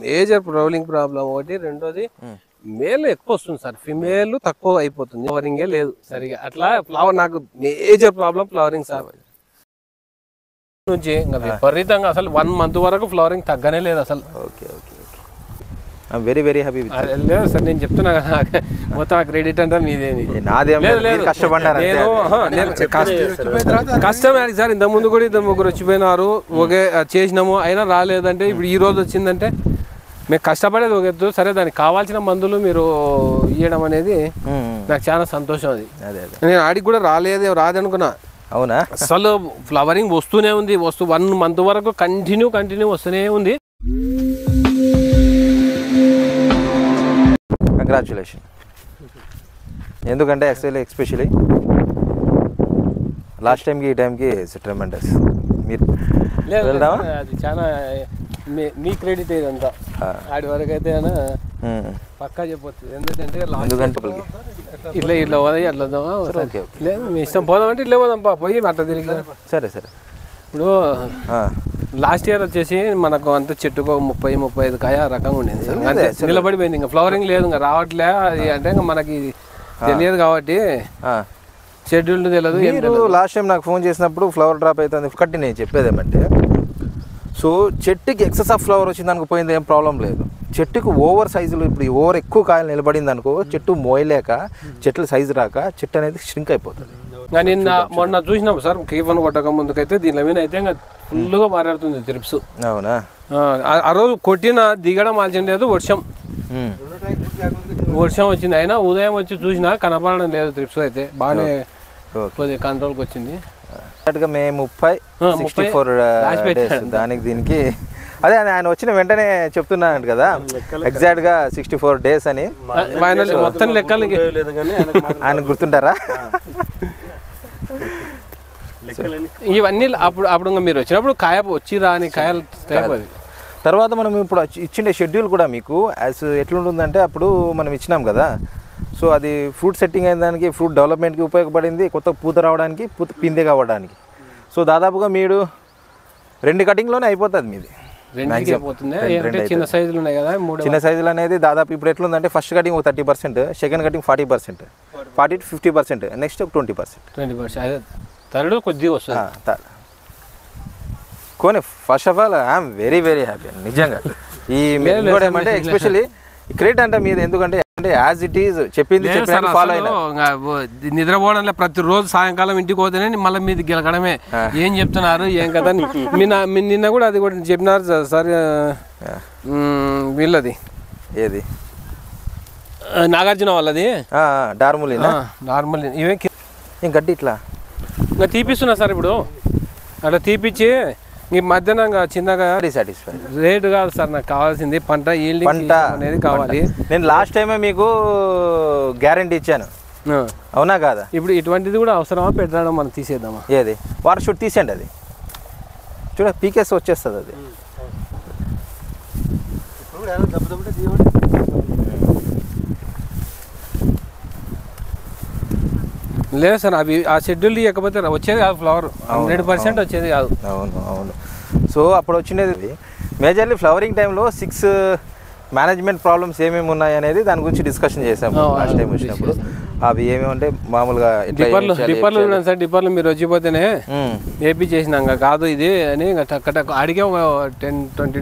Major rolling problem ఒకటి రెండోది male ఎక్కువ వస్తుంది సార్ ఫీమేల్ తక్కువ అయిపోతుంది ఫ్లవరింగ్ లేదు సరిగా అట్లా ఫ్లవర్ నాకు మేజర్ ప్రాబ్లం ఫ్లవరింగ్ సార్ నుంచి ఇంకా విపరీతంగా అసలు 1 మంత్ వరకు ఫ్లవరింగ్ తగ్గనే లేదు అసలు okay okay I am very very happy with లేదు సార్ నేను చెప్తున్నా కదా మొత్తం ఆ క్రెడిట్ అంటే మీదేని నాదేం లేదు కష్టపడ్డారు అంతే కష్టమే సార్ ఇంత ముందు కూడా ఇద్దరు ముగ్గురు వచ్చిపోయినారు ఓకే చేసినాము అయినా రాలేదంటే ఇప్పుడు ఈ రోజు వచ్చిందంటే మేము కష్టపడేది ఒక ఎత్తు సరే దానికి కావాల్సిన మందులు మీరు ఇవ్వడం అనేది నాకు చాలా సంతోషం అది నేను ఆడికి కూడా రాదనుకున్నా అవునా అసలు ఫ్లవరింగ్ వస్తూనే ఉంది 1 మంత్ వరకు కంటిన్యూ వస్తూనే ఉంది కంగ్రాచ్యులేషన్ ఎందుకంటే ఎక్స్పెషలీ లాస్ట్ టైంకి ఈ టైంకి ట్రెమెండస్ మీరు అది చాలా మీ క్రెడిట్ ఇదంతా ఆడి వరకు అయితే పక్కా చెప్పొచ్చు ఎందుకంటే ఇట్లా ఇట్లా పోదాయి అట్లా లేదు మీ ఇష్టం పోదామంటే ఇట్లా పోదాంపా పోయి అట్లా తిరిగి సరే సరే ఇప్పుడు లాస్ట్ ఇయర్ వచ్చేసి మనకు అంత చెట్టుకు 30-35 కాయ రకంగా ఉండేది నిలబడిపోయింది ఇంకా ఫ్లవరింగ్ లేదు ఇంకా రావట్లే అంటే ఇంకా మనకి తెలియదు కాబట్టి షెడ్యూల్ తెలియదు లాస్ట్ టైం నాకు ఫోన్ చేసినప్పుడు ఫ్లవర్ డ్రాప్ అవుతుంది ఒకటి నేను చెప్పేది ఏమంటే సో చెట్టుకి ఎక్సెస్ ఆఫ్ ఫ్లవర్ వచ్చింది అనుకో పోయింది ఏం ప్రాబ్లం లేదు చెట్టుకు ఓవర్ సైజులు ఇప్పుడు ఓవర్ ఎక్కువ కాయలు నిలబడింది అనుకో చెట్టు మోయలేక చెట్ల సైజు రాక చెట్టు అనేది ష్రింక్ అయిపోతుంది నిన్న మొన్న చూసినాం సార్ కీవన్ కొట్టక ముందుకైతే దీని మీద అయితే ఇంకా ఫుల్గా మాట్లాడుతుంది ట్రిప్స్ అవునా ఆ రోజు కొట్టిన దిగడం ఆల్చడం లేదు వర్షం వచ్చింది అయినా ఉదయం వచ్చి చూసినా కనపడడం లేదు ట్రిప్స్ అయితే బాగానే కొద్దిగా కంట్రోల్కి వచ్చింది దానికి దీనికి అదే ఆయన వచ్చిన వెంటనే చెప్తున్నాను కదా ఎగ్జాక్ట్ గా 64 days అని మొత్తం లెక్కలు ఆయన గుర్తుంటారా ఇవన్నీ అప్పుడు మీరు వచ్చినప్పుడు కాయ వచ్చి రాని కాయలు తర్వాత మనం ఇప్పుడు ఇచ్చిండే షెడ్యూల్ కూడా మీకు యాజ్ ఎట్లుంటుందంటే అప్పుడు మనం ఇచ్చినాం కదా సో అది ఫ్రూట్ సెట్టింగ్ అయిన దానికి ఫ్రూట్ డెవలప్మెంట్కి ఉపయోగపడింది కొత్త పూత రావడానికి పూత పిందె కావడానికి సో దాదాపుగా మీరు 2 కటింగ్లోనే అయిపోతుంది మీది చిన్న సైజులు అనేది దాదాపు ఇప్పుడు ఎట్లుందంటే first cutting 30%, second cutting 40%, 40-50%, next 20%, కొద్దిగా వస్తుంది కొని first of all I'm very very happy నిజంగా ఈ కూడా ఏమంటే ఎస్పెషల్లీ క్రెడిట్ అంటే మీరు ఎందుకంటే నిద్రపోవడంలో ప్రతిరోజు సాయంకాలం ఇంటికి పోతేనే మళ్ళీ మీది గెలకడమే ఏం చెప్తున్నారు ఏం కదా నిన్న కూడా అది కూడా చెప్పినారు సార్ వీళ్ళది ఏది నాగార్జున వాళ్ళది డార్ములిన్ ఇవే గడ్డి ఇట్లా ఇంకా తీపిస్తున్నా సార్ ఇప్పుడు అట్లా తీపిచ్చి ఈ మధ్యన చిన్నగా రేటు కాదు సార్ నాకు కావాల్సింది పంట అనేది కావాలి నేను లాస్ట్ టైమే మీకు గ్యారంటీ ఇచ్చాను అవునా కాదా ఇప్పుడు ఇటువంటిది కూడా అవసరమా పెట్టడం మనం తీసేద్దామా ఏది వాటర్ షూట్ తీసేయండి అది చూడ పీకేస్ వచ్చేస్తుంది అది లేదు సార్ అవి ఆ షెడ్యూల్ ఇవ్వకపోతే వచ్చేది కాదు ఫ్లవర్ 100% వచ్చేది కాదు అవును అవును సో అప్పుడు వచ్చినది మేజర్లీ ఫ్లవరింగ్ టైంలో 6 మేనేజ్మెంట్ ప్రాబ్లమ్స్ ఏమేమి ఉన్నాయి అనేది దాని గురించి డిస్కషన్ చేసాము లాస్ట్ టైం వచ్చినప్పుడు అవి ఏమేమి అంటే మామూలుగా డిపర్లు మీరు వచ్చిపోతేనే ఏపీ చేసినాక కాదు ఇది అని అడిగే 10-20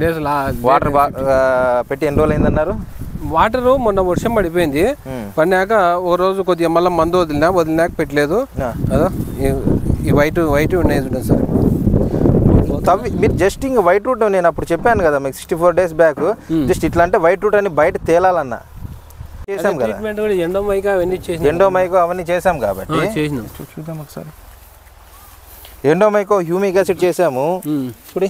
days వాటర్ పెట్టి ఎన్ని రోజులు అయిందన్నారు వాటర్ మొన్న వర్షం పడిపోయింది పడినాక ఓ రోజు కొద్దిగా మళ్ళీ మందు వదిలినాక పెట్టలేదు ఈ వైట్ ఉన్నాయి చూడండి సార్ తవ్వి మీరు జస్ట్ ఇంకా వైట్ రూట్ నేను అప్పుడు చెప్పాను కదా మీకు 64 days బ్యాక్ జస్ట్ ఇట్లా అంటే వైట్ రూట్ అని బయట తేలాలన్నా చేసాం కదా ఎండోమైకో అవన్నీ చేసాం కాబట్టి చూద్దాం ఒకసారి ఎండోమైకో హ్యూమిక్ యాసిడ్ చేసాము ఇప్పుడు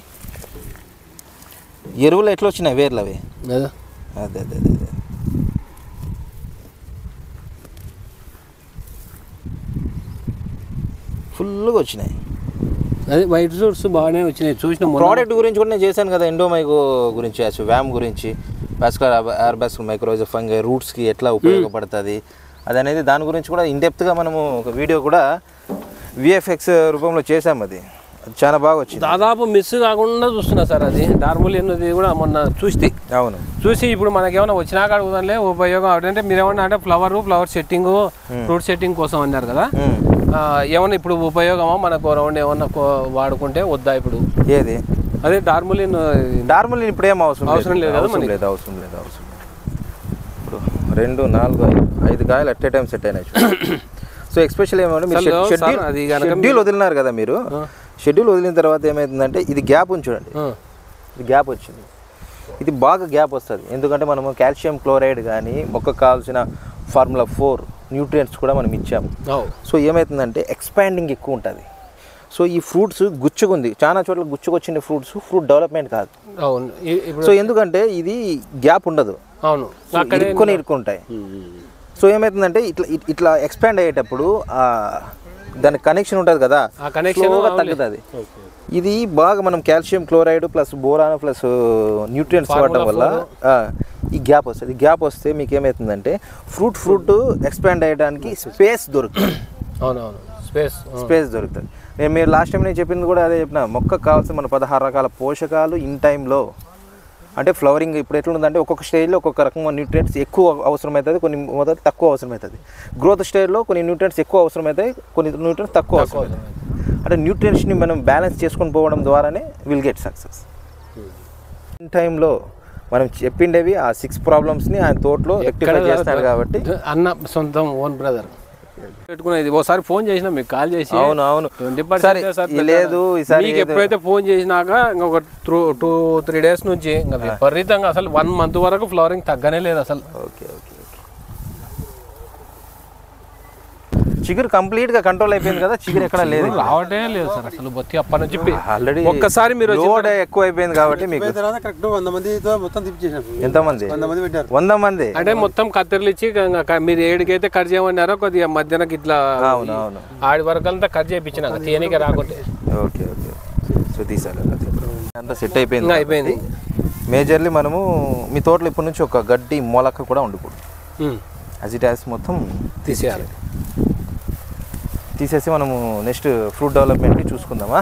ఎరువులు ఎట్లా వచ్చినాయి వేర్లు అవి అదే అదే అదే ఫుల్గా వచ్చినాయి అదే వైట్ సూట్స్ బాగానే వచ్చినాయి చూసిన ప్రోడక్ట్ గురించి కూడా నేను చేశాను కదా ఎండోమైకో గురించి యాక్చువల్ వ్యామ్ గురించి వాస్కులర్ ఆర్బస్ మైక్రోజ ఫంగై రూట్స్కి ఎట్లా ఉపయోగపడుతుంది అది అనేది దాని గురించి కూడా ఇన్ డెప్త్గా మనము ఒక వీడియో కూడా విఎఫ్ఎక్స్ రూపంలో చేసాము అది చాలా బాగా వచ్చింది. దాదాపు మిస్ కాకుండా చూస్తున్నా సార్, అది నార్మల్ ఎన్నది కూడా మొన్న చూస్తే అవును చూసి ఇప్పుడు మనకేమైనా వచ్చినా అడుగుదాంలే ఉపయోగం. అంటే మీరు ఏమన్నా అంటే ఫ్లవర్ సెట్టింగ్ ఫ్రూట్ సెట్టింగ్ కోసం అన్నారు కదా, ఏమన్నా ఇప్పుడు ఉపయోగమా మనకు రౌండ్ ఏమన్నా వాడుకుంటే వద్దా ఇప్పుడు? ఏది అదే డార్మోలిన్. డార్మోలిన్ ఇప్పుడు ఏం అవసరం లేదు కదా, అవసరం లేదు అవసరం లేదు అవసరం లేదు. ఇప్పుడు 2, 4, 5 కాయలు అట్ ఏ టైం సెట్ అయినాయి. సో ఎక్స్పెషల్ ఏమంటే వదిలినారు కదా మీరు, షెడ్యూల్ వదిలిన తర్వాత ఏమైతుందంటే ఇది గ్యాప్ ఉంది చూడండి, ఇది గ్యాప్ వచ్చింది, ఇది బాగా గ్యాప్ వస్తుంది. ఎందుకంటే మనము కాల్షియం క్లోరైడ్ కానీ మొక్కకు కావాల్సిన ఫార్ములా 4 న్యూట్రియంట్స్ కూడా మనం ఇచ్చాము. సో ఏమవుతుందంటే ఎక్స్పాండింగ్ ఎక్కువ ఉంటుంది. సో ఈ ఫ్రూట్స్ గుచ్చుకుంది, చాలా చోట్ల గుచ్చుకొచ్చిన ఫ్రూట్ డెవలప్మెంట్ కాదు. సో ఎందుకంటే ఇది గ్యాప్ ఉండదు, ఇరుక్కొని ఇరుక్కుంటాయి. సో ఏమవుతుందంటే ఇట్లా ఎక్స్పాండ్ అయ్యేటప్పుడు దానికి కనెక్షన్ ఉంటుంది కదా, స్లోగా తగ్గుతుంది. ఇది బాగా మనం calcium chloride plus boron plus nutrients వాడటం వల్ల ఈ గ్యాప్ వస్తుంది. గ్యాప్ వస్తే మీకు ఏమవుతుందంటే ఫ్రూట్ ఎక్స్పాండ్ అయ్యడానికి స్పేస్ దొరుకుతుంది. అవునవును స్పేస్ దొరుకుతుంది. నేను మీరు లాస్ట్ టైం నేను చెప్పింది కూడా అదే చెప్పిన, మొక్కకు కావాల్సిన మన 16 రకాల పోషకాలు ఇన్ టైంలో. అంటే ఫ్లవరింగ్ ఇప్పుడు ఎట్లుందంటే ఒక్కొక్క స్టేజ్లో ఒక్కొక్క రకమైన న్యూట్రియంట్స్ ఎక్కువ అవసరమవుతుంది, కొన్ని మొదటి తక్కువ అవసరమవుతుంది. గ్రోత్ స్టేజ్లో కొన్ని న్యూట్రియంట్స్ ఎక్కువ అవసరమవుతాయి, కొన్ని న్యూట్రియంట్స్ తక్కువ అవసరమవుతాయి. అంటే న్యూట్రియంట్స్ని మనం బ్యాలెన్స్ చేసుకొని పోవడం ద్వారానే విల్ గెట్ సక్సెస్. ఇన్ టైంలో మనం చెప్పిండేవి ఆ 6 ప్రాబ్లమ్స్ని ఆయన తోటలో రెక్టిఫై చేస్తాడు కాబట్టి అన్న సొంతం ఓన్ బ్రదర్ పెట్టుకునేది. ఒకసారి ఫోన్ చేసినా మీకు కాల్ చేసి అవును 20% లేదు. మీకు ఎప్పుడైతే ఫోన్ చేసినాక ఇంకొక 2-3 డేస్ నుంచి ఇంకా విపరీతంగా అసలు 1 month వరకు ఫ్లవరింగ్ తగ్గనే లేదు అసలు. ఓకే ఓకే చిగురు కంప్లీట్ గా కంట్రోల్ అయిపోయింది కదా, చిగురు ఎక్కడ లేదు, రావటే లేదు సార్ అసలు బొత్తి. అప్పటి నుంచి ఆల్రెడీ ఒక్కసారి మీరు లోడ్ ఎక్కువ అయిపోయింది కాబట్టి మీకు తర్వాత కరెక్ట్ 100 మందితో మొత్తం తిప్పేసాం. ఎంతమంది? 100 మంది పెట్టారు. 100 మంది అంటే మొత్తం కత్తెర్లు ఇచ్చి మీరు ఏడికైతే కట్ చేయమన్నారో కొద్దిగా మధ్యాహ్నం ఇట్లా అవునవును ఆడి వరకు అంతా కట్ చేయించినా తేనీకి రాకుంటే. ఓకే ఓకే సో తీసారు అంతా సెట్ అయిపోయింది. మేజర్లీ మనము మీ తోటలో ఇప్పటి నుంచి ఒక గడ్డి మొలక కూడా ఉండకూడదు, అజిటాస్ మొత్తం తీసేయాలి. తీసేసి మనము నెక్స్ట్ ఫ్రూట్ డెవలప్మెంట్కి చూసుకుందామా,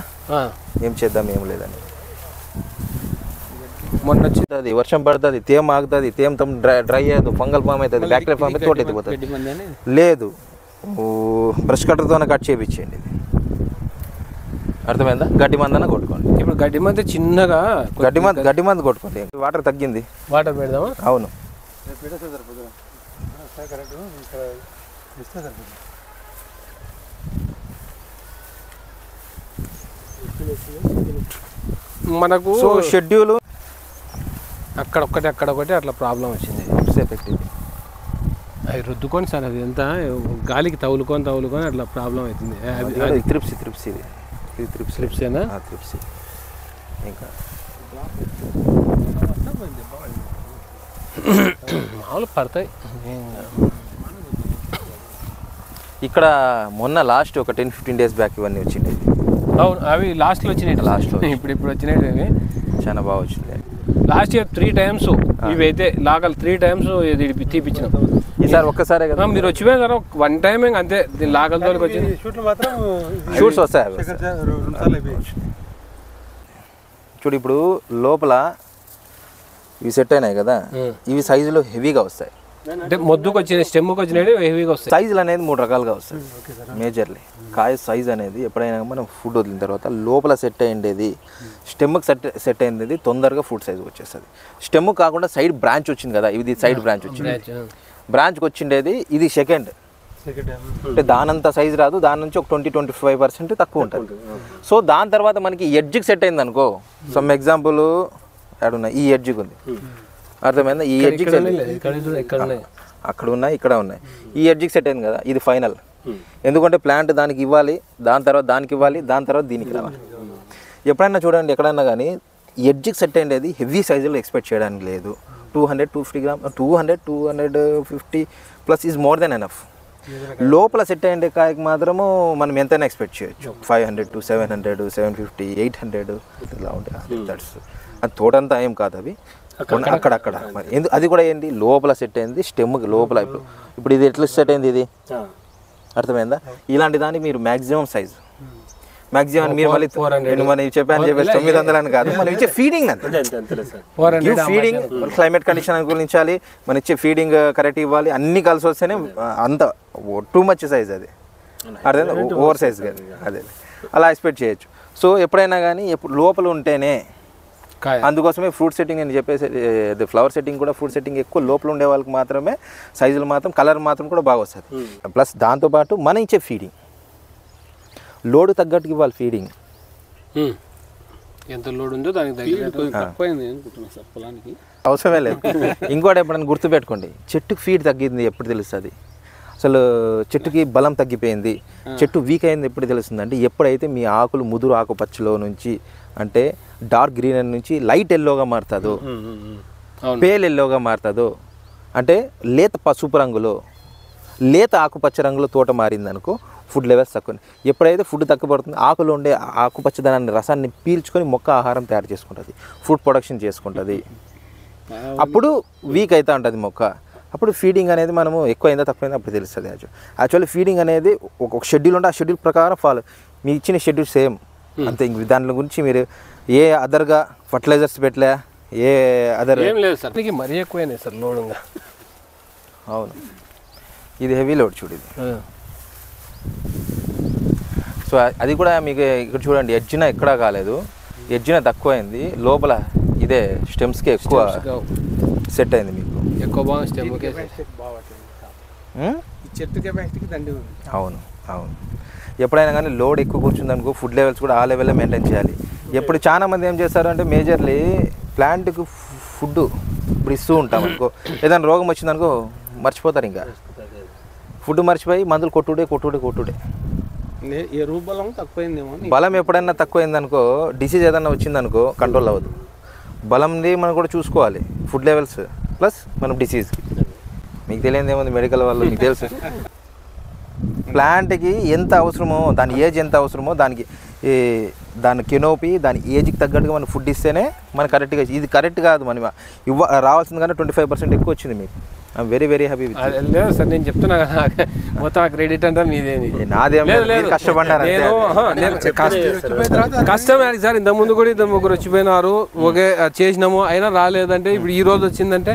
ఏం చేద్దాం ఏం లేదని. మొన్న వచ్చింది వర్షం పడుతుంది, తేమ ఆగుతుంది, తేమ డ్రై అయ్యదు, ఫంగల్ ఫామ్ అవుతుంది, బ్యాక్టీరియా ఫామ్ అయితే తోట ఎత్తిపోతుంది. లేదు బ్రష్ కట్టర్తోనే కట్ చేయించండి, అర్థమైందా? గడ్డి మందన కొట్టుకోండి. ఇప్పుడు గడ్డి మంది చిన్నగా గడ్డి మంది కొట్టుకోండి. వాటర్ తగ్గింది, వాటర్ పెడదామా? అవును మనకు షెడ్యూల్ అక్కడ ఒకటి అట్లా ప్రాబ్లం వచ్చింది. అవి రుద్దుకొని సార్ అది ఎంత గాలికి తగులుకొని అట్లా ప్రాబ్లం అవుతుంది. త్రిప్సినా త్రిప్సి ఇంకా మామూలు పడతాయి. ఇక్కడ మొన్న లాస్ట్ ఒక 10-15 డేస్ బ్యాక్ ఇవన్నీ వచ్చింది. అవును అవి లాస్ట్లో వచ్చినాయి, లాస్ట్లో ఇప్పుడు వచ్చినాయి అవి చాలా బాగా వచ్చింది. లాస్ట్ ఇయర్ 3 times ఇవైతే లాగలు 3 times తీపిచ్చినాం. ఈసారి ఒక్కసారే కదా మీరు వచ్చినా కదా, 1 time అంతే లాగలతో వచ్చింది. షూట్స్ వస్తాయి చూడు. ఇప్పుడు లోపల ఇవి సెట్ అయినాయి కదా, ఇవి సైజులో హెవీగా వస్తాయి. అంటే మొద్దుకు వచ్చిన స్టెమ్కి వచ్చినవి హెవీగా వస్తాయి. సైజులు అనేది 3 రకాలుగా వస్తాయి మేజర్లీ. కాయ సైజ్ అనేది ఎప్పుడైనా మనం ఫుడ్ వదిలిన తర్వాత లోపల సెట్ అయ్యేది, స్టెమ్కి సెట్ అయ్యేది తొందరగా ఫుడ్ సైజ్ వచ్చేస్తుంది. స్టెమ్ కాకుండా సైడ్ బ్రాంచ్ వచ్చింది కదా, ఇది సైడ్ బ్రాంచ్ వచ్చింది, బ్రాంచ్కి వచ్చిండేది ఇది సెకండ్. అంటే దానంత సైజు రాదు, దాని నుంచి ఒక 20-25% తక్కువ ఉంటుంది. సో దాని తర్వాత మనకి ఎడ్జికి సెట్ అయింది అనుకో, సమ్ ఎగ్జాంపుల్ ఎక్కడున్నాయి, ఈ ఎడ్జికి ఉంది, అర్థమైందా? ఈ ఎడ్జికి అక్కడ ఉన్నాయి, ఇక్కడ ఉన్నాయి, ఈ ఎడ్జికి సెట్ అయింది కదా, ఇది ఫైనల్. ఎందుకంటే ప్లాంట్ దానికి ఇవ్వాలి, దాని తర్వాత దానికి ఇవ్వాలి, దాని తర్వాత దీనికి రావాలి. ఎప్పుడైనా చూడండి ఎక్కడన్నా కానీ ఎడ్జికి సెట్ అయ్యేది హెవీ సైజులో ఎక్స్పెక్ట్ చేయడానికి లేదు. 200-250 grams 200-250+ is more than enough. లోపల సెట్ అయ్యే కాయకి మాత్రము మనం ఎంతైనా ఎక్స్పెక్ట్ చేయొచ్చు, 500-700, 750, 800 ఇలా ఉంటాయి. అది తోటంతా ఏం కాదు, అవి అక్కడక్కడ మరి. ఎందుకు అది కూడా ఏంటి, లోపల సెట్ అయింది స్టెమ్కి లోపల. ఇప్పుడు ఇది ఎట్లా సెట్ అయింది, ఇది అర్థమైందా? ఇలాంటి దానికి మీరు maximum size Maximum mere mali 400. One you Japan Japan stomach dandalan kaadu. Mali you feeding na. You feeding climate condition anukul inchali. Mani you feeding correctly vali anni kalsos ne anta too much size adi. Arde oversize gal. Arde. Alla expect cheyach. So eppade na gani lopalu untene. అందుకోసమే fruit setting అని చెప్పేసి the flower setting కూడా fruit setting ఎక్కువ లోపల ఉండే వాళ్ళకి మాత్రమే సైజులు మాత్రం కలర్ మాత్రం కూడా బాగా వస్తుంది ప్లస్ దాంతో పాటు మనం ఇచ్చే ఫీడింగ్ లోడ్ తగ్గట్టుకి వాళ్ళ ఫీడింగ్ ఎంత లోడ్ ఉందో దానికి తగ్గట్టు తక్కువైంది అనుకుంటున్నా సార్ పొలానికి అవసరమే లేదు ఇంకోటి ఎప్పుడైనా గుర్తుపెట్టుకోండి చెట్టుకి ఫీడ్ తగ్గింది ఎప్పుడు తెలుస్తుంది అసలు చెట్టుకి బలం తగ్గిపోయింది చెట్టు వీక్ అయింది ఎప్పుడు తెలుస్తుంది అంటే ఎప్పుడైతే మీ ఆకులు ముదురు ఆకుపచ్చలో నుంచి అంటే డార్క్ గ్రీన్ నుంచి లైట్ ఎల్లోగా మారుతుందో పేల్ ఎల్లోగా మారుతుందో అంటే లేత పసుపు రంగులో లేత ఆకుపచ్చ రంగులో తోట మారిందనుకో ఫుడ్ లెవెల్స్ తక్కువ ఎప్పుడైతే ఫుడ్ తక్కువ పడుతుంది ఆకులు ఉండే ఆకుపచ్చదనాన్ని రసాన్ని పీల్చుకొని మొక్క ఆహారం తయారు చేసుకుంటుంది ఫుడ్ ప్రొడక్షన్ చేసుకుంటుంది అప్పుడు వీక్ అవుతూ ఉంటుంది మొక్క అప్పుడు ఫీడింగ్ అనేది మనము ఎక్కువైందా తక్కువైందా అప్పుడు తెలుస్తుంది యాక్చువల్లీ ఫీడింగ్ అనేది ఒక షెడ్యూల్ ఉంటే ఆ షెడ్యూల్ ప్రకారం ఫాలో మీ ఇచ్చిన షెడ్యూల్ సేమ్ అంతే ఇంక దాని గురించి మీరు ఏ అదర్గా ఫర్టిలైజర్స్ పెట్టలే ఏ అదర్ ఏం లేదు సార్ మీకు మరీ ఎక్కువైనాయి సార్ లోడుగా అవును ఇది హెవీ లోడ్ చూడేది సో అది కూడా మీకు ఇక్కడ చూడండి ఎడ్జిన ఎక్కడా కాలేదు ఎడ్జిన తక్కువైంది లోపల ఇదే స్టెమ్స్కే ఎక్కువ సెట్ అయింది మీకు ఎక్కువ బాగా స్టెమ్ చెట్టు కెపాసిటీకి దండి అవును అవును ఎప్పుడైనా కానీ లోడ్ ఎక్కువ కూర్చుంది అనుకో ఫుడ్ లెవెల్స్ కూడా ఆ లెవెల్లో మెయింటైన్ చేయాలి ఎప్పుడు చాలామంది ఏం చేస్తారు అంటే మేజర్లీ ప్లాంట్కి ఫుడ్ ఇప్పుడు ఇస్తూ ఉంటాం అనుకో ఏదైనా రోగం వచ్చిందనుకో మర్చిపోతారు ఇంకా ఫుడ్ మర్చిపోయి మందులు కొట్టుడే బలం ఎప్పుడైనా తక్కువైందనుకో డిసీజ్ ఏదైనా వచ్చిందనుకో కంట్రోల్ అవ్వదు బలంని మనం కూడా చూసుకోవాలి ఫుడ్ లెవెల్స్ ప్లస్ మనం డిసీజ్ మీకు తెలియదు ఏముంది మెడికల్ వాళ్ళు మీకు తెలుసు ప్లాంట్కి ఎంత అవసరమో దాని ఏజ్ ఎంత అవసరమో దానికి దాని కెనోపీ దాని ఏజ్కి తగ్గట్టుగా మనం ఫుడ్ ఇస్తేనే మనకు కరెక్ట్గా ఇది కరెక్ట్ కాదు మనం రావాల్సింది కానీ 25% ఎక్కువ వచ్చింది మీకు I'm very very happy with లేదు సార్ నేను చెప్తున్నా కదా మొత్తం ఆ క్రెడిట్ అంటే మీదేమి నాదేమో కష్టపడ్డారు కష్టమే సార్ ఇంత ముందు కూడా ఇద్దరు ముగ్గురు వచ్చిపోయినారు ఓకే చేసినాము అయినా రాలేదంటే ఇప్పుడు ఈ రోజు వచ్చిందంటే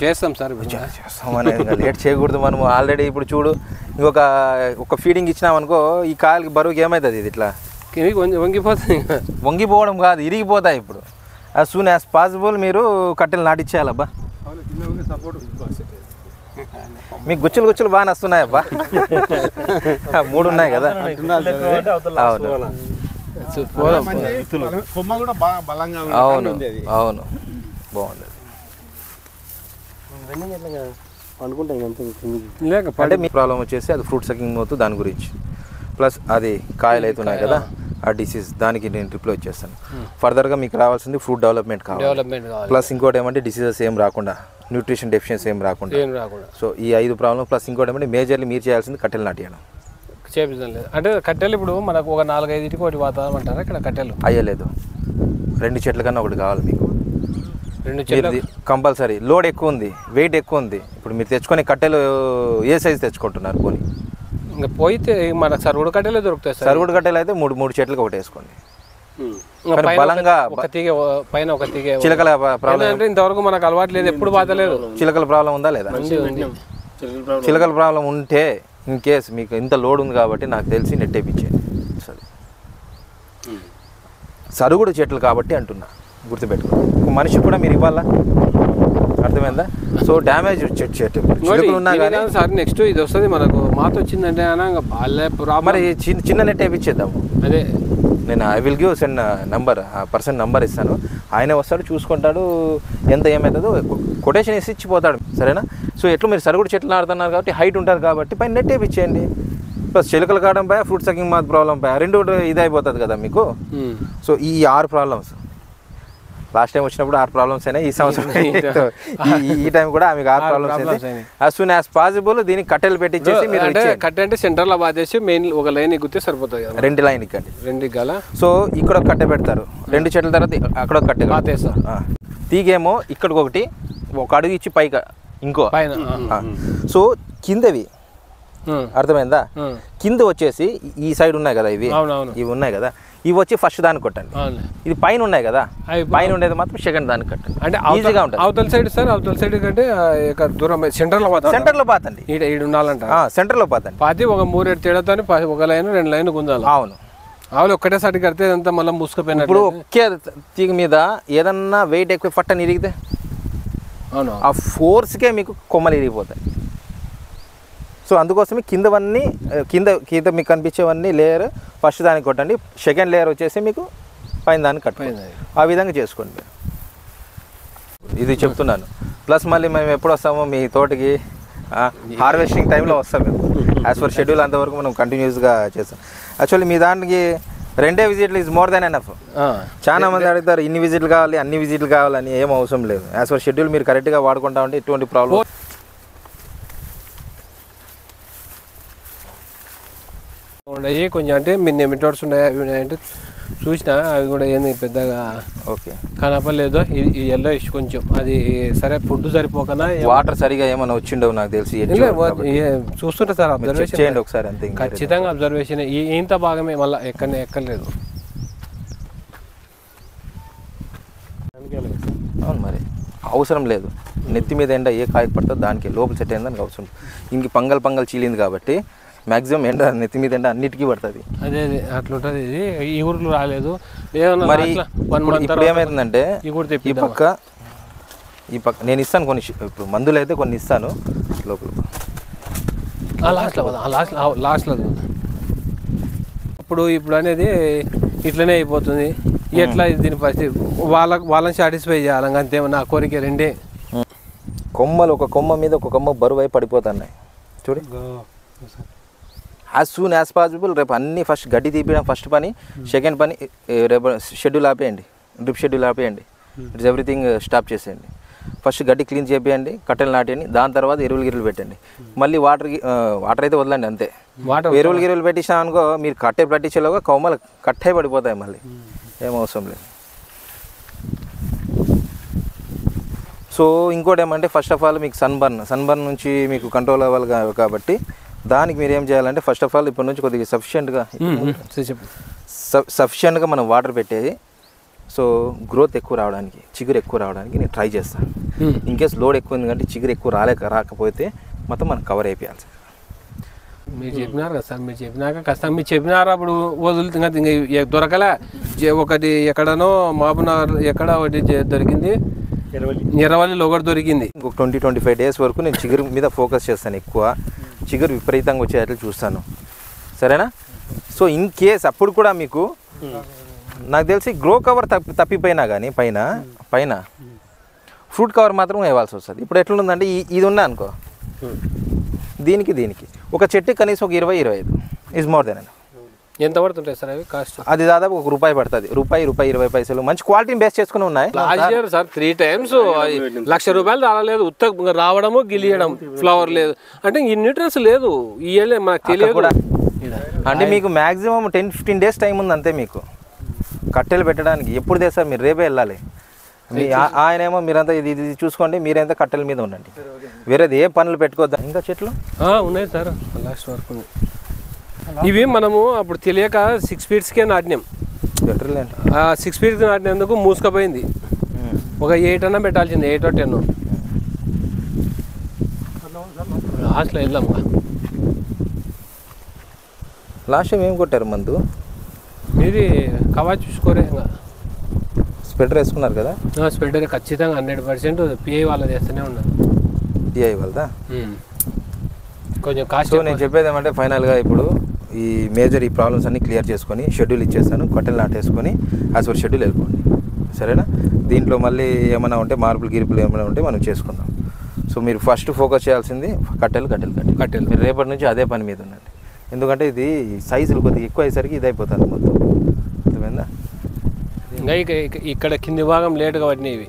చేస్తాం సార్ లేట్ చేయకూడదు మనము ఆల్రెడీ ఇప్పుడు చూడు ఇంకొక ఒక ఫీడింగ్ ఇచ్చినామనుకో ఈ కాయలకి బరువుకి ఏమవుతుంది ఇది ఇట్లా వంగిపోతుంది వంగిపోవడం కాదు ఇరిగిపోతాయి ఇప్పుడు యాజ్ సూన్ యాజ్ పాసిబుల్ మీరు కట్టెలు నాటిచ్చేయాలబ్బా మీకు గుచ్చులు బాగా నస్తున్నాయి అబ్బా 3 ఉన్నాయి కదా అవును అవును బాగుంది అంటే మీ ప్రాబ్లం వచ్చేసి అది ఫ్రూట్ సకింగ్ అవుతుంది దాని గురించి ప్లస్ అది కాయలు అవుతున్నాయి కదా ఆ డిసీజ్ దానికి నేను రిప్లై చేస్తాను ఫర్దర్గా మీకు రావాల్సింది ఫ్రూట్ డెవలప్మెంట్ కావాలి ప్లస్ ఇంకోటి ఏమంటే డిసీజెస్ ఏం రాకుండా న్యూట్రిషన్ డెఫిషియన్సీ ఏం రాకుండా సో ఈ 5 ప్రాబ్లం ప్లస్ ఇంకోటి ఏమంటే మేజర్లీ మీరు చేయాల్సింది కట్టెలు నాటియడం చేయించలేదు అంటే కట్టెలు ఇప్పుడు మనకు ఒక 4-5 ఒకటి వాతావరణం అంటారా ఇక్కడ కట్టెలు అయ్యలేదు 2 చెట్ల కన్నా ఒకటి కావాలి మీకు కంపల్సరీ లోడ్ ఎక్కువ ఉంది వెయిట్ ఎక్కువ ఉంది ఇప్పుడు మీరు తెచ్చుకునే కట్టెలు ఏ సైజు తెచ్చుకుంటున్నారు కొని ఇంకా పోయితే మనకు సరుగుడు కట్టెలే దొరుకుతాయి సార్ సరుగుడు కట్టెలు అయితే 3 చెట్లకు ఒకటి వేసుకోండి బలంగా పైన ఒక తీగే చిలకల ప్రాబ్లం అంటే ఇంతవరకు మనకు అలవాటు లేదు ఎప్పుడు బాధ లేదు చిలకల ప్రాబ్లం ఉందా లేదా చిలకల ప్రాబ్లం ఉంటే ఇన్ కేస్ మీకు ఇంత లోడ్ ఉంది కాబట్టి నాకు తెలిసి నెట్ వేయించేయండి సరుగుడు చెట్లు కాబట్టి అంటున్నా గుర్తుపెట్టుకో మనిషి కూడా మీరు ఇవ్వాలా అర్థమైందా సో డ్యామేజ్ చెట్టు సార్ నెక్స్ట్ ఇది వస్తుంది మనకు మాతో వచ్చిందంటే మరి చిన్న నెట్ వేయించేద్దాము అదే నేను I will give send number ఆ పర్సన్ నంబర్ ఇస్తాను ఆయన వస్తాడు చూసుకుంటాడు ఎంత ఏమవుతుందో కొటేషన్ వేసి ఇచ్చిపోతాడు సరేనా సో ఎట్లా మీరు సరుగుడు చెట్లు ఆడుతున్నారు కాబట్టి హైట్ ఉంటారు కాబట్టి పైన నెట్ వేయించేయండి ప్లస్ చిలకలు కావడం పై ఫ్రూట్ సకింగ్ మాత్ ప్రాబ్లం పై 2 ఇదైపోతుంది కదా మీకు సో ఈ 6 problems Last time we had problems. This time we had problems. As soon as possible, we cuttel petti chesi meeru ichchandi. Cut ante center la baadesi main oka line gutte saripotadi. Rendu line ikkandi. Rendu gala. So ikkada katte pettaru. Rendu chetla tarata akkada katte. Patesa. Teegemo ikkada okati oka adugu ichi pai inko. Paina. So kindavi అర్థమైందా కింద వచ్చేసి ఈ side ఉన్నాయి కదా ఇవి ఉన్నాయి కదా ఇవి వచ్చి ఫస్ట్ దాని కొట్టండి ఇది పైన ఉన్నాయి కదా పైన ఉండేది మాత్రం సెకండ్ దాని కట్టండి అంటే ఈజీగా ఉంటుంది అవతల సైడ్ సార్ అవతల సైడ్ కంటే ఒక దూరం సెంటర్ లో పాతండి ఇక్కడ ఉండాలంట ఆ సెంటర్ లో పాతండి పాతి ఒక 3 8 తేడాతోని ఒక లైన్ రెండు లైన్ గుంజాలి అవును ఆవులు ఒక్కటేసారి కడితే అంతా మళ్ళీ మూసుకుపోయినట్టు ఇప్పుడు ఒకే తీగ మీద ఏదన్నా వెయిట్ ఎక్కువ పట్టని ఇరిగితే అవును ఆ ఫోర్స్ కే మీకు కొమ్మలు ఇరిగిపోతాయి So, అందుకోసమే కింద మీకు కనిపించేవన్నీ లేయర్ ఫస్ట్ దానికి కొట్టండి సెకండ్ లేయర్ వచ్చేసి మీకు పైన దానికి కట్టండి ఆ విధంగా చేసుకోండి ఇది చెప్తున్నాను ప్లస్ మళ్ళీ మనం ఎప్పుడు వస్తామో మీ తోటకి హార్వెస్టింగ్ టైంలో వస్తాం మేము యాజ్ ఫర్ షెడ్యూల్ అంతవరకు మనం కంటిన్యూస్గా చేస్తాం యాక్చువల్లీ మీ దానికి రెండే విజిట్లు ఈజ్ మోర్ దాన్ ఎనఫ్ చాలా మంది అడుగుతారు ఇన్ని విజిట్లు కావాలి అన్ని విజిట్లు కావాలని ఏం అవసరం లేదు యాజ్ ఫర్ షెడ్యూల్ మీరు కరెక్ట్గా వాడుకుంటా ఉంటే ఎటువంటి ప్రాబ్లం ఉన్నాయి కొంచెం అంటే మిన్న మెటర్స్ ఉన్నాయంటే చూసినా అవి కూడా ఏంది పెద్దగా ఓకే కనపడలేదు ఈ ఎల్లో ఇష్యూ కొంచెం అది సరే ఫుడ్ సరిపోకనా వాటర్ సరిగా ఏమైనా వచ్చిండవు నాకు తెలిసి చూస్తుంటే సార్ అబ్జర్వేషన్ చేయండి ఒకసారి అంతే ఖచ్చితంగా అబ్జర్వేషన్ ఇంత భాగమే మళ్ళీ ఎక్కలేదు అవును మరి అవసరం లేదు నెత్తి మీద ఎండ ఏ కాయ పడుతుందో దానికి లోపల సెట్ అయింది దానికి అవసరం ఇంక పంగల్ చీలింది కాబట్టి మాక్సిమం ఎండ నెత్తి మీద ఎండ అన్నిటికీ పడుతుంది అదే అట్లా ఉంటుంది ఇది ఈ ఊర్లో రాలేదు మరి ఇప్పుడు ఏమైందంటే ఈ పక్క నేను ఇస్తాను కొన్ని ఇప్పుడు మందులు అయితే కొన్ని ఇస్తాను లోపల లాస్ట్లో ఇప్పుడు అనేది ఇట్లనే అయిపోతుంది ఎట్లా దీని పరిస్థితి వాళ్ళని సాటిస్ఫై చేయాలి అంతే నా కోరిక రెండే కొమ్మలు ఒక కొమ్మ మీద ఒక కొమ్మ బరువై పడిపోతున్నాయి చూడు యాజ్ సూన్ యాజ్ పాసిబుల్ రేపు అన్నీ ఫస్ట్ గడ్డి తీపియడం ఫస్ట్ పని సెకండ్ పని రేపు షెడ్యూల్ ఆపేయండి డ్రిప్ షెడ్యూల్ ఆపేయండి ఇట్స్ ఎవ్రీథింగ్ స్టాప్ చేసేయండి ఫస్ట్ గడ్డి క్లీన్ చేపేయండి కట్టెలు నాటేయండి దాని తర్వాత ఎరువులు పెట్టండి మళ్ళీ వాటర్ అయితే వదలండి అంతే ఎరువులు పెట్టించినా అనుకో మీరు కట్టే పట్టించేలాగా కొమ్మలు కట్టే పడిపోతాయి మళ్ళీ ఏం అవసరం లేదు సో ఇంకోటి ఏమంటే ఫస్ట్ ఆఫ్ ఆల్ మీకు సన్బర్న్ నుంచి మీకు కంట్రోల్ అవ్వాలి కాబట్టి దానికి మీరు ఏం చేయాలంటే ఫస్ట్ ఆఫ్ ఆల్ ఇప్పటి నుంచి కొద్దిగా సఫిషియెంట్గా మనం వాటర్ పెట్టేది సో గ్రోత్ ఎక్కువ రావడానికి చిగురు ఎక్కువ రావడానికి నేను ట్రై చేస్తాను ఇన్కేస్ లోడ్ ఎక్కువ ఉంది కంటే చిగురు ఎక్కువ రాకపోతే మొత్తం మనం కవర్ అయిపోయాలి మీరు చెప్పినారు కదా సార్ మీరు చెప్పినాక కష్టం మీరు చెప్పినారు అప్పుడు వదులుతుంది దొరకలే ఒకటి ఎక్కడనో మహబూబ్నగర్ ఎక్కడ ఒకటి దొరికింది ఎర్రవల్లిలో ఒకటి దొరికింది ఇంకొక 20-25 డేస్ వరకు నేను చిగురు మీద ఫోకస్ చేస్తాను ఎక్కువ చిగురు విపరీతంగా వచ్చేటట్లు చూస్తాను సరేనా సో ఇన్ కేస్ అప్పుడు కూడా మీకు నాకు తెలిసి గ్రో కవర్ తప్పిపోయినా కానీ పైన ఫ్రూట్ కవర్ మాత్రం వేయాల్సి వస్తుంది ఇప్పుడు ఎట్లుందంటే ఇది ఉన్నా అనుకో దీనికి ఒక చెట్టు కనీసం ఒక 20-25 ఈజ్ మోర్ దెన్ ఎంత పడుతుంటాయి సార్ అవి కాస్ట్ అది దాదాపు ఒక రూపాయి పడుతుంది రూపాయి 20 పైసలు మంచి క్వాలిటీని బేస్ చేసుకుని ఉన్నాయి లాస్ట్ ఇయర్ సార్ 3 times ₹1,00,000 రాలేదు ఉత్తగా రావడము గిలియడం ఫ్లవర్ లేదు అంటే ఈ న్యూట్రియన్స్ లేదు ఇయలే మనకు తెలియదు అంటే మీకు మాక్సిమం 10-15 days టైం ఉంది అంతే మీకు కట్టెలు పెట్టడానికి ఎప్పుడు తెస్తారు మీరు రేపే వెళ్ళాలి ఆయన ఏమో మీరంతా ఇది ఇది చూసుకోండి మీరంతా కట్టెల మీద ఉండండి వేరేది ఏ పనులు పెట్టుకోవద్దు ఇంకా చెట్లు ఉన్నాయి సార్ లాస్ట్ వరకు ఇవి మనము అప్పుడు తెలియక 6 feet నాటినాం 6 feet నాటినందుకు మూసుకపోయింది ఒక 8 అన్న పెట్టాల్సింది 8 or 10 లాస్ట్లో వెళ్దాం లాస్ట్ ఏం కొట్టారు మందు మీది కవర్ చూసుకోరే ఇంకా స్ప్రెడర్ వేసుకున్నారు కదా స్ప్రెడర్ ఖచ్చితంగా 100% పిఐ వాళ్ళది వేస్తూనే ఉన్నారు పిఐ వాళ్ళదా కొంచెం కాస్ట్ నేను చెప్పేది ఏమంటే ఫైనల్గా ఇప్పుడు ఈ మేజర్ ఈ ప్రాబ్లమ్స్ అన్నీ క్లియర్ చేసుకొని షెడ్యూల్ ఇచ్చేస్తాను కట్టెలు నాటేసుకొని యాజ్ పర్ షెడ్యూల్ వెళ్ళిపోండి సరేనా దీంట్లో మళ్ళీ ఏమైనా ఉంటే మార్పులు గిరుపులు ఏమైనా ఉంటే మనం చేసుకుందాం సో మీరు ఫస్ట్ ఫోకస్ చేయాల్సింది కట్టెలు మీరు రేపటి నుంచి అదే పని మీద ఉండండి ఎందుకంటే ఇది సైజులు కొద్దిగా ఎక్కువ అయ్యేసరికి ఇది అయిపోతుంది మొత్తం అర్థమైందా ఇంకా ఇక్కడ కింది భాగం లేటుగా పడినవి.